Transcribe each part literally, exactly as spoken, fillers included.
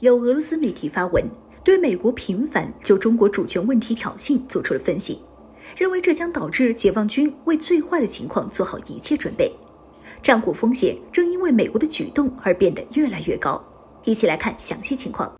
有俄罗斯媒体发文，对美国频繁就中国主权问题挑衅做出了分析，认为这将导致解放军为最坏的情况做好一切准备。战火风险正因为美国的举动而变得越来越高。一起来看详细情况。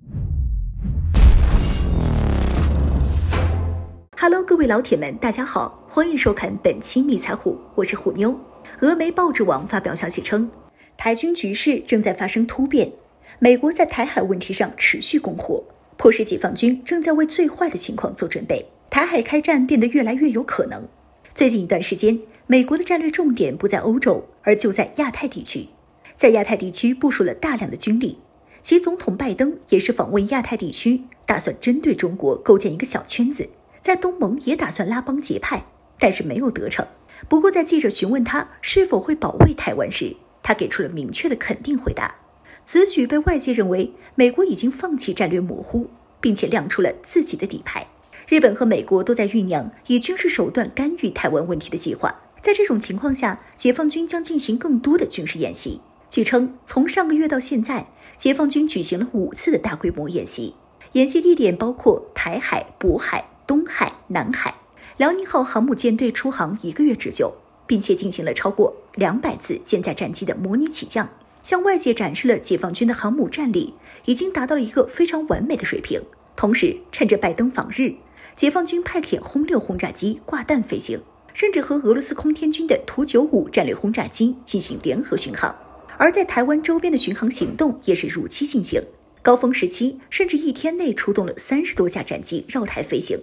Hello， 各位老铁们，大家好，欢迎收看本期迷彩虎，我是虎妞。俄媒报纸网发表消息称，台军局势正在发生突变，美国在台海问题上持续拱火，迫使解放军正在为最坏的情况做准备，台海开战变得越来越有可能。最近一段时间，美国的战略重点不在欧洲，而就在亚太地区，在亚太地区部署了大量的军力，其总统拜登也是访问亚太地区，打算针对中国构建一个小圈子，在东盟也打算拉帮结派，但是没有得逞。不过在记者询问他是否会保卫台湾时，他给出了明确的肯定回答。此举被外界认为美国已经放弃战略模糊，并且亮出了自己的底牌。日本和美国都在酝酿以军事手段干预台湾问题的计划，在这种情况下，解放军将进行更多的军事演习。据称，从上个月到现在，解放军举行了五次的大规模演习，演习地点包括台海、渤海、东海、南海。辽宁号航母舰队出航一个月之久，并且进行了超过两百次舰载战机的模拟起降，向外界展示了解放军的航母战力已经达到了一个非常完美的水平。同时，趁着拜登访日，解放军派遣轰六轰炸机挂弹飞行，甚至和俄罗斯空天军的图九五战略轰炸机进行联合巡航。而在台湾周边的巡航行动也是如期进行，高峰时期甚至一天内出动了三十多架战机绕台飞行。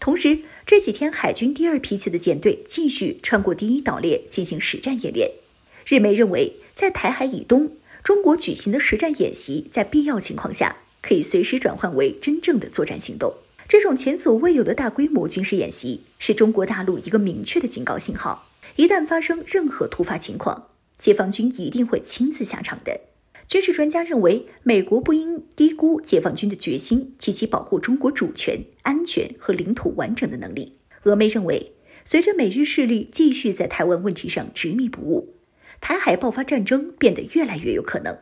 同时，这几天海军第二批次的舰队继续穿过第一岛链进行实战演练。日媒认为，在台海以东，中国举行的实战演习在必要情况下可以随时转换为真正的作战行动。这种前所未有的大规模军事演习是中国大陆一个明确的警告信号，一旦发生任何突发情况，解放军一定会亲自下场的。军事专家认为，美国不应低估解放军的决心及其保护中国主权、安全和领土完整的能力。俄媒认为，随着美日势力继续在台湾问题上执迷不悟，台海爆发战争变得越来越有可能。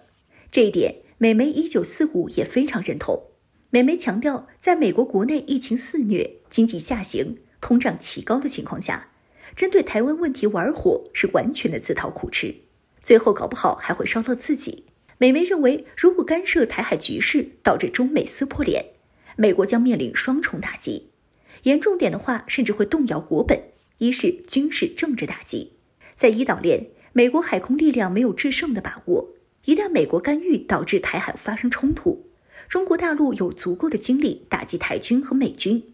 这一点，美媒一九四五也非常认同。美媒强调，在美国国内疫情肆虐、经济下行、通胀奇高的情况下，针对台湾问题玩火是完全的自讨苦吃，最后搞不好还会烧到自己。美媒认为，如果干涉台海局势导致中美撕破脸，美国将面临双重打击，严重点的话甚至会动摇国本。一是军事政治打击，在一岛链，美国海空力量没有制胜的把握，一旦美国干预导致台海发生冲突，中国大陆有足够的精力打击台军和美军。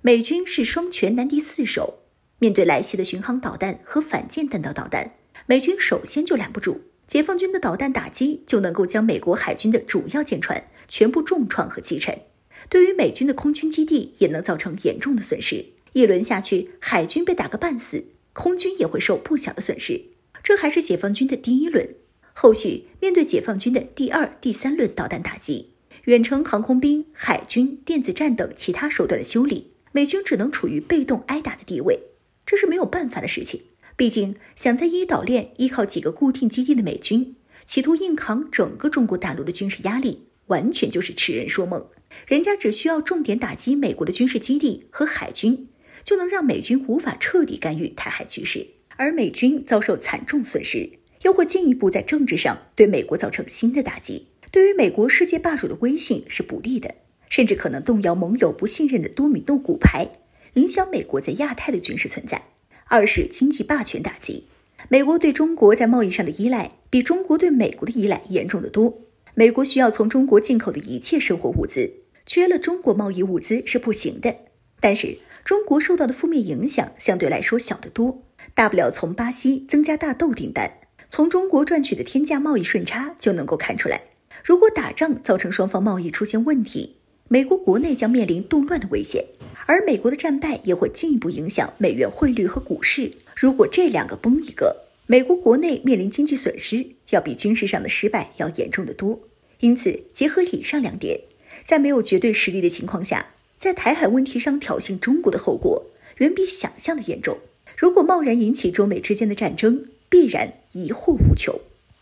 美军是双拳难敌四手，面对来袭的巡航导弹和反舰弹道导弹，美军首先就拦不住，解放军的导弹打击就能够将美国海军的主要舰船全部重创和击沉，对于美军的空军基地也能造成严重的损失。一轮下去，海军被打个半死，空军也会受不小的损失。这还是解放军的第一轮，后续面对解放军的第二、第三轮导弹打击，远程航空兵、海军、电子战等其他手段的修理，美军只能处于被动挨打的地位，这是没有办法的事情。毕竟，想在一岛链依靠几个固定基地的美军，企图硬扛整个中国大陆的军事压力，完全就是痴人说梦。人家只需要重点打击美国的军事基地和海军，就能让美军无法彻底干预台海局势，而美军遭受惨重损失，又会进一步在政治上对美国造成新的打击，对于美国世界霸主的威信是不利的，甚至可能动摇盟友不信任的多米诺骨牌，影响美国在亚太的军事存在。二是经济霸权打击，美国对中国在贸易上的依赖比中国对美国的依赖严重得多。美国需要从中国进口的一切生活物资，缺了中国贸易物资是不行的。但是中国受到的负面影响相对来说小得多，大不了从巴西增加大豆订单，从中国赚取的天价贸易顺差就能够看出来。如果打仗造成双方贸易出现问题，美国国内将面临动乱的危险，而美国的战败也会进一步影响美元汇率和股市。如果这两个崩一个，美国国内面临经济损失要比军事上的失败要严重得多。因此，结合以上两点，在没有绝对实力的情况下，在台海问题上挑衅中国的后果远比想象的严重。如果贸然引起中美之间的战争，必然贻祸无穷。